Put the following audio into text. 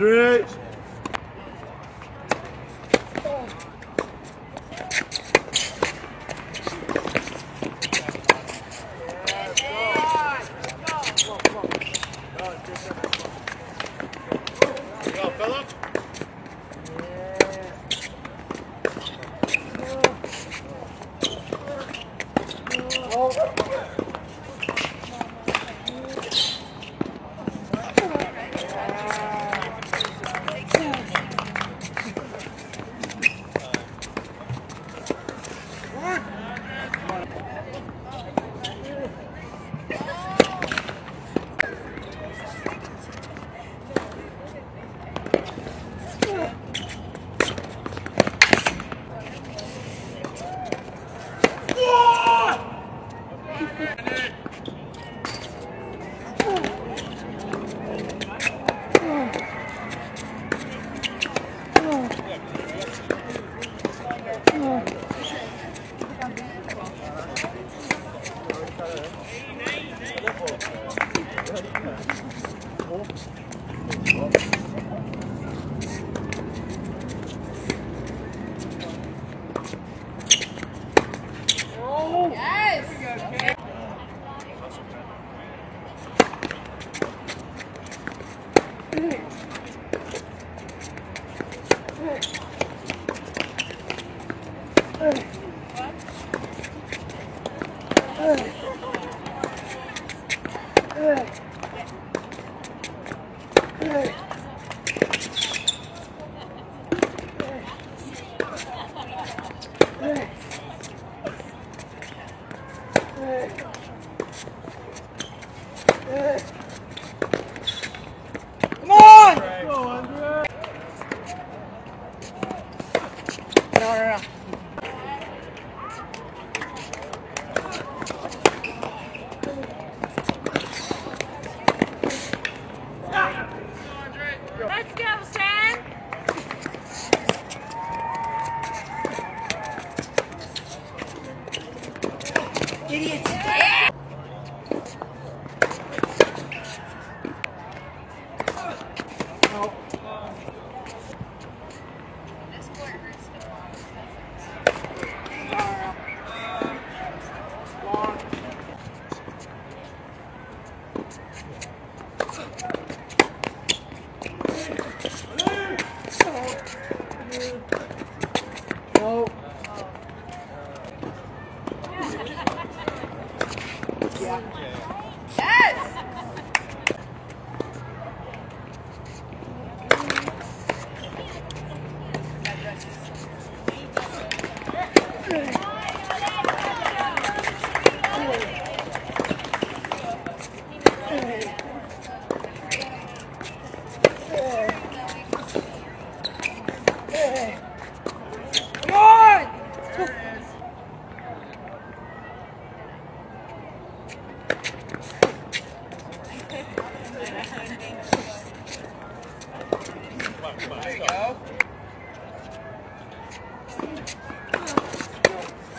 Andre. There you go.